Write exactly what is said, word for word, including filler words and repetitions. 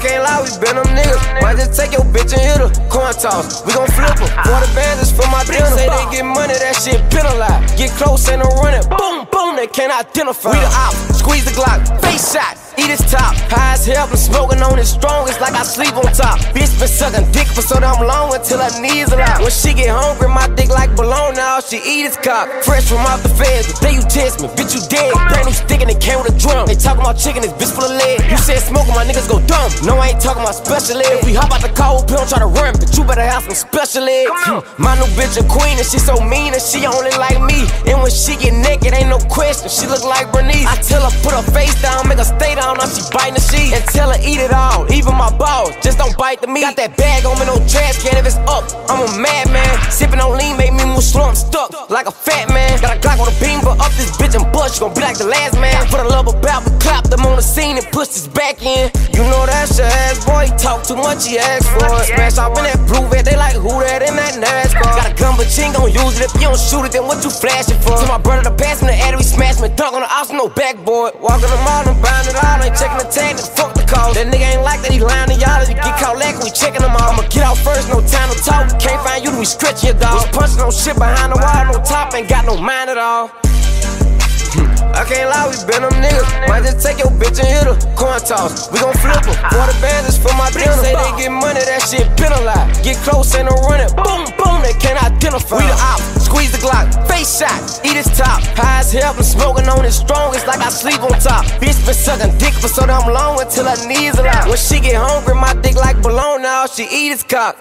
can't lie, we been them niggas. Might just take your bitch and hit her. Coin toss, we gon' flip her. Quarter bands is for my dinner. Say they get money, that shit penalized. Get close, ain't no running. Boom, boom, they can't identify. We the op, squeeze the Glock, face shot, eat his top. High as hell, been smoking on his strongest like I sleep on top. Bitch been sucking dick for so damn long until her knees are out. When she get hungry, my dick like bologna, all she eat is cock. Fresh from out the feds, the day you test me, bitch you dead. Brand new stick and it came with a drum. They talking about chicken, this bitch full of lead. You said smoking, my niggas go dumb. No, I ain't talking about special ed. We hop out the car, we don't try to run, but you better have some special ed. My new bitch a queen and she so mean and she only like me. And when she get naked, ain't no question, she look like Bernice. I tell her put her face down, make her stay down, now she biting the sheet. And tell her eat it all, even my balls, just don't bite the meat. Got that bag on me, no trash can, if it's up, I'm a madman. Sipping on lean, make me move slow, I'm stuck like a fat man. Got a Glock on the beam, but up this bitch and bust, you gon' be like the last man. Put a love about, we clap them on the scene and push this back in. You know that's your ass, boy, he talk too much, he ask for it. Smash off in that blue vet, they like who that in that NASCAR. Got a gun, but you ain't gon' use it, if you don't shoot it, then what you flashing for? To my brother, the pass in the attic, we smash me, dunk on the ops, no backboard. Walking the mall, I'm buying it all, ain't checking the tag, then fuck the call. That nigga ain't like that, he lying to y'all, if you get caught lacking, we checking them all. I'ma get out first, no time to talk, we can't find you, we stretching your dog. We punching on shit behind the wall, no top, ain't got no mind at all. I can't lie, we been them niggas. Might just take your bitch and hit her. Coin toss, we gon' flip her. Quarter bands is for my dinner. Say they get money, that shit penalized. Get close, ain't no running. Boom, boom, they can't identify. We the op, squeeze the Glock, face shot, eat his top. High as hell, been smoking on his strongest like I sleep on top. Bitch been sucking dick for so damn long until her knees are out. When she get hungry, my dick like bologna, all she eat is cock.